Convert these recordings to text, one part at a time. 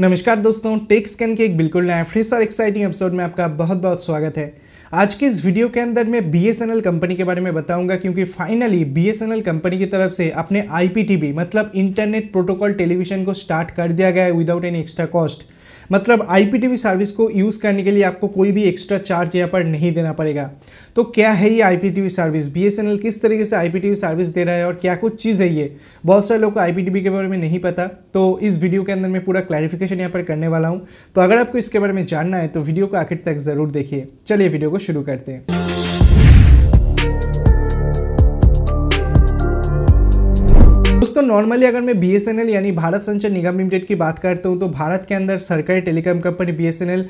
नमस्कार दोस्तों, take scan के एक बिल्कुल नया फ्रेश और एक्साइटिंग एपिसोड में आपका बहुत बहुत स्वागत है। आज के इस वीडियो के अंदर मैं BSNL कंपनी के बारे में बताऊंगा, क्योंकि फाइनली BSNL कंपनी की तरफ से अपने IPTV मतलब इंटरनेट प्रोटोकॉल टेलीविज़न को स्टार्ट कर दिया गया है विदाउट एनी एक्स्ट्रा कॉस्ट। मतलब IPTV सर्विस को यूज़ करने के लिए आपको कोई भी एक्स्ट्रा चार्ज यहाँ पर नहीं देना पड़ेगा। तो क्या है ये IPTV सर्विस, BSNL किस तरीके से IPTV सर्विस दे रहा है और क्या कुछ चीज़ है ये, बहुत सारे लोग को IPTV के बारे में नहीं पता। तो इस वीडियो के अंदर मैं पूरा क्लैरिफिकेशन यहाँ पर करने वाला हूँ। तो अगर आपको इसके बारे में जानना है तो वीडियो को आखिर तक ज़रूर देखिए। चलिए वीडियो को शुरू करते हैं। दोस्तों, नॉर्मली अगर मैं BSNL यानी भारत संचार निगम लिमिटेड की बात करता हूं तो भारत के अंदर सरकारी टेलीकॉम कंपनी BSNL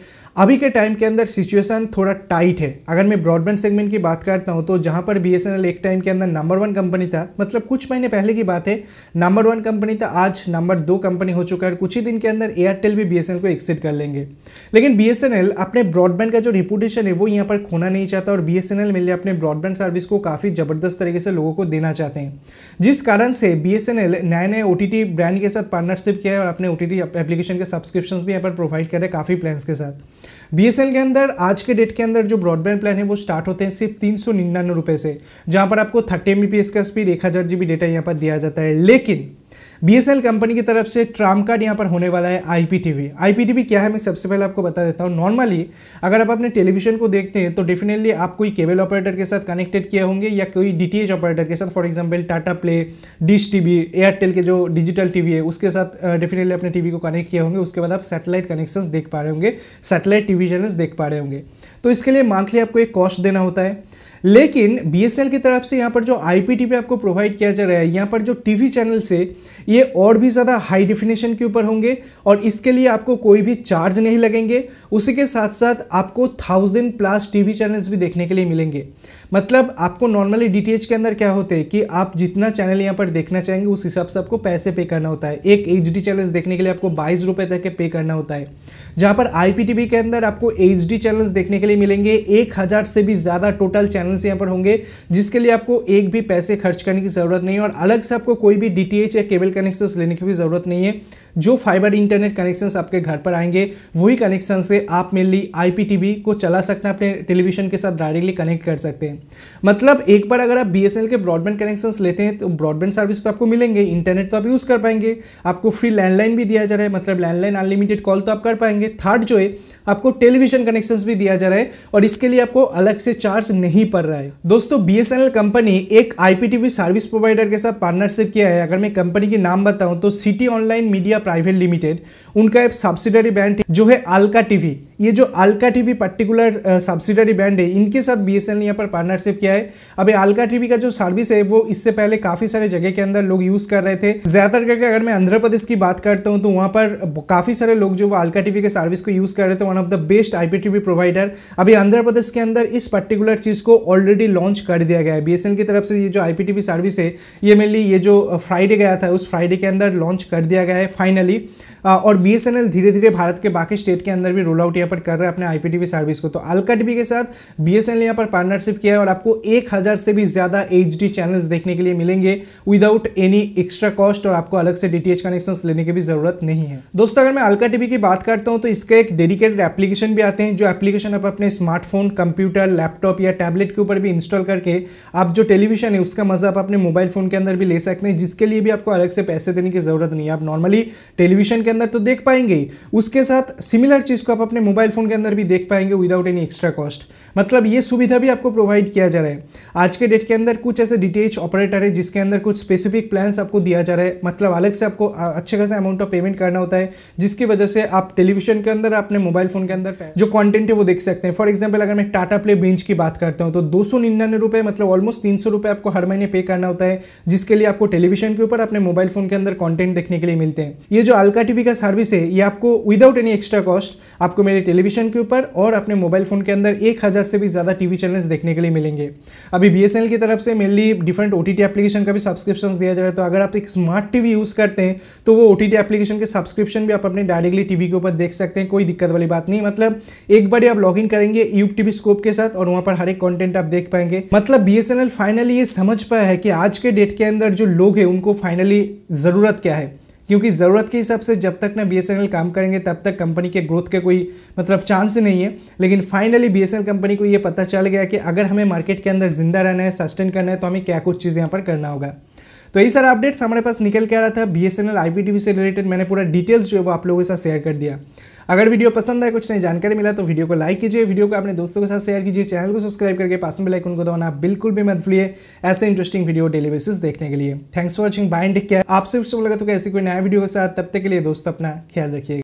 अभी के टाइम के अंदर सिचुएशन थोड़ा टाइट है। अगर मैं ब्रॉडबैंड सेगमेंट की बात करता हूं तो जहां पर BSNL एक टाइम के अंदर नंबर 1 कंपनी था, मतलब कुछ महीने पहले की बात है, नंबर 1 कंपनी था, आज नंबर 2 कंपनी हो चुका है। कुछ ही दिन के अंदर एयरटेल भी BSNL को एक्सिट कर लेंगे। लेकिन BSNL अपने ब्रॉडबैंड का जो रिपुटेशन है वो यहाँ पर खोना नहीं चाहता और BSNL मिले अपने ब्रॉडबैंड सर्विस को काफ़ी ज़बरदस्त तरीके से लोगों को देना चाहते हैं, जिस कारण से BSNL नए OTT ब्रांड के साथ पार्टनरशिप किया है और अपने OTT एप्लीकेशन के सब्सक्रिप्शंस भी यहाँ पर प्रोवाइड कर रहे हैं काफ़ी प्लान्स के साथ। BSNL के अंदर आज के डेट के अंदर जो ब्रॉडबैंड प्लान है वो स्टार्ट होते हैं सिर्फ 399 रुपये से, जहाँ पर आपको 30 MBps का स्पीड 1000 GB डेटा यहाँ पर दिया जाता है। लेकिन BSNL कंपनी की तरफ से ट्राम कार्ड यहाँ पर होने वाला है IPTV। IPTV क्या है मैं सबसे पहले आपको बता देता हूँ। नॉर्मली अगर आप अपने टेलीविजन को देखते हैं तो डेफिनेटली आप कोई केबल ऑपरेटर के साथ कनेक्टेड किए होंगे या कोई DTH ऑपरेटर के साथ, for example Tata play, Dish TV, Airtel के जो डिजिटल टीवी है उसके साथ डेफिनेटली अपने टीवी को कनेक्ट किए होंगे। उसके बाद आप सैटेलाइट कनेक्शंस देख पा रहे होंगे, सैटेलाइट टीवी चैनल्स देख पा रहे होंगे। तो इसके लिए मंथली आपको एक कॉस्ट देना होता है। लेकिन BSNL की तरफ से यहाँ पर जो IPTV आपको प्रोवाइड किया जा रहा है, यहाँ पर जो टीवी चैनल्स है ये और भी ज़्यादा हाई डिफिनेशन के ऊपर होंगे और इसके लिए आपको कोई भी चार्ज नहीं लगेंगे। उसी के साथ साथ आपको 1000+ टीवी चैनल्स भी देखने के लिए मिलेंगे। मतलब आपको नॉर्मली DTH के अंदर क्या होते हैं कि आप जितना चैनल यहाँ पर देखना चाहेंगे उस हिसाब से आपको पैसे पे करना होता है। एक HD चैनल्स देखने के लिए आपको 22 रुपये तक के पे करना होता है, जहाँ पर IPTV के अंदर आपको HD चैनल्स देखने के लिए मिलेंगे। 1000 से भी ज़्यादा टोटल चैनल्स यहाँ पर होंगे, जिसके लिए आपको एक भी पैसे खर्च करने की ज़रूरत नहीं है और अलग से आपको कोई भी DTH या केबल कनेक्शंस लेने की भी ज़रूरत नहीं है। जो फाइबर इंटरनेट कनेक्शंस आपके घर पर आएंगे वही कनेक्शन से आप मेनली IPTV को चला सकते हैं, अपने टेलीविजन के साथ डायरेक्टली कनेक्ट कर सकते हैं। मतलब एक बार अगर आप BSNL के ब्रॉडबैंड कनेक्शंस लेते हैं तो ब्रॉडबैंड सर्विस तो आपको मिलेंगे, इंटरनेट तो आप यूज़ कर पाएंगे, आपको फ्री लैंडलाइन भी दिया जा रहा है, मतलब लैंडलाइन अनलिमिटेड कॉल तो आप कर पाएंगे। थर्ड जो है आपको टेलीविजन कनेक्शंस भी दिया जा रहा है और इसके लिए आपको अलग से चार्ज नहीं पड़ रहा है। दोस्तों, BSNL कंपनी एक IPTV सर्विस प्रोवाइडर के साथ पार्टनरशिप किया है। अगर मैं कंपनी के नाम बताऊं तो city online media private limited, उनका एक सब्सिडरी ब्रांड जो है उल्का टीवी। ये जो उल्का टीवी पर्टिकुलर सब्सिडरी ब्रांड है, इनके साथ BSNL ने यहाँ पर पार्टनरशिप किया है। अब उल्का टीवी का जो सर्विस है वो इससे पहले काफ़ी सारे जगह के अंदर लोग यूज़ कर रहे थे। ज़्यादातर करके अगर मैं आंध्र प्रदेश की बात करता हूँ तो वहाँ पर काफ़ी सारे लोग जो वो उल्का टीवी के सर्विस को यूज़ कर रहे थे। One of the best IPTV provider अभी आंध्र प्रदेश के अंदर इस पर्टिकुलर चीज़ को ऑलरेडी लॉन्च कर दिया गया है। BSNL की तरफ से ये जो IPTV सर्विस है ये मेनली ये जो फ्राइडे गया था उस फ्राइडे के अंदर लॉन्च कर दिया गया है फाइनली। और BSNL धीरे धीरे भारत के बाकी स्टेट के अंदर भी रोल आउट यहाँ पर कर रहा है अपने IPTV सर्विस को। तो उल्का टीवी के साथ BSNL ने यहाँ पर पार्टनरशिप किया है और आपको 1000 से भी ज़्यादा HD चैनल्स देखने के लिए मिलेंगे विदाउट एनी एक्स्ट्रा कॉस्ट और आपको अलग से DTH कनेक्शंस लेने की भी ज़रूरत नहीं है। दोस्तों, अगर मैं उल्का टीवी की बात करता हूँ तो इसके एक डेडिकेटेड एप्लीकेशन भी आते हैं, जो एप्लीकेशन आप अपने स्मार्टफोन, कंप्यूटर, लैपटॉप या टैबलेट के ऊपर भी इंस्टॉल करके आप जो टेलीविजन है उसका मज़ा आप अपने मोबाइल फ़ोन के अंदर भी ले सकते हैं, जिसके लिए भी आपको अलग से पैसे देने की ज़रूरत नहीं है। आप नॉर्मली टेलीविजन के अंदर तो देख पाएंगे, उसके साथ सिमिलर चीज़ को आप अपने मोबाइल फ़ोन के अंदर भी देख पाएंगे विदाउट एनी एक्स्ट्रा कॉस्ट। मतलब ये सुविधा भी आपको प्रोवाइड किया जा रहा है। आज के डेट के अंदर कुछ ऐसे DTH ऑपरेटर है जिसके अंदर कुछ स्पेसिफिक प्लान्स आपको दिया जा रहा है, मतलब अलग से आपको अच्छे खासा अमाउंट ऑफ पेमेंट करना होता है, जिसकी वजह से आप टेलीविजन के अंदर, अपने मोबाइल फ़ोन के अंदर जो कॉन्टेंट है वो देख सकते हैं। फॉर एग्जाम्पल अगर मैं टाटा प्ले बिंज की बात करता हूँ तो 299 रुपये, मतलब ऑलमोस्ट 300 रुपये आपको हर महीने पे करना होता है, जिसके लिए आपको टेलीविजन के ऊपर, अपने मोबाइल फ़ोन के अंदर कॉन्टेंट देखने के लिए मिलते हैं। ये जो उल्का टीवी का सर्विस है ये आपको विदाउट एनी एक्स्ट्रा कॉस्ट आपको मेरे टेलीविजन के ऊपर और अपने मोबाइल फ़ोन के अंदर 1000 से भी ज़्यादा टीवी चैनल्स देखने के लिए मिलेंगे। अभी BSNL की तरफ से मेनली डिफरेंट OTT एप्लीकेशन का भी सब्सक्रिप्शन दिया जा रहा है। तो अगर आप एक स्मार्ट टीवी यूज़ करते हैं तो वो OTT एप्लीकेशन के सब्सक्रिप्शन भी आप अपने डायरेक्टली टीवी के ऊपर देख सकते हैं, कोई दिक्कत वाली बात नहीं। मतलब एक बार आप लॉग इन करेंगे UTV स्कोप के साथ और वहाँ पर हर एक कॉन्टेंट आप देख पाएंगे। मतलब BSNL फाइनली ये समझ पाया है कि आज के डेट के अंदर जो लोग हैं उनको फाइनली ज़रूरत क्या है। क्योंकि ज़रूरत के हिसाब से जब तक ना BSNL काम करेंगे तब तक कंपनी के ग्रोथ के कोई मतलब चांस नहीं है। लेकिन फाइनली BSNL कंपनी को ये पता चल गया कि अगर हमें मार्केट के अंदर ज़िंदा रहना है, सस्टेन करना है, तो हमें क्या कुछ चीज़ें यहाँ पर करना होगा। तो ये सारा अपडेट्स हमारे पास निकल के आ रहा था BSNL IPTV से रिलेटेड। मैंने पूरा डिटेल्स जो है वो आप लोगों के साथ शेयर कर दिया। अगर वीडियो पसंद आए, कुछ नई जानकारी मिला तो वीडियो को लाइक कीजिए, वीडियो को अपने दोस्तों के साथ शेयर कीजिए, चैनल को सब्सक्राइब करके पास में बेल आइकन को दबाना बिल्कुल भी मत भूलिए ऐसे इंटरेस्टिंग वीडियो डेली बेसिस देखने के लिए। Thanks for watching, bye and take care. आपसे फिर से मुलाकात होगी ऐसी कोई नया वीडियो के साथ, तब तक के लिए दोस्त अपना ख्याल रखिएगा।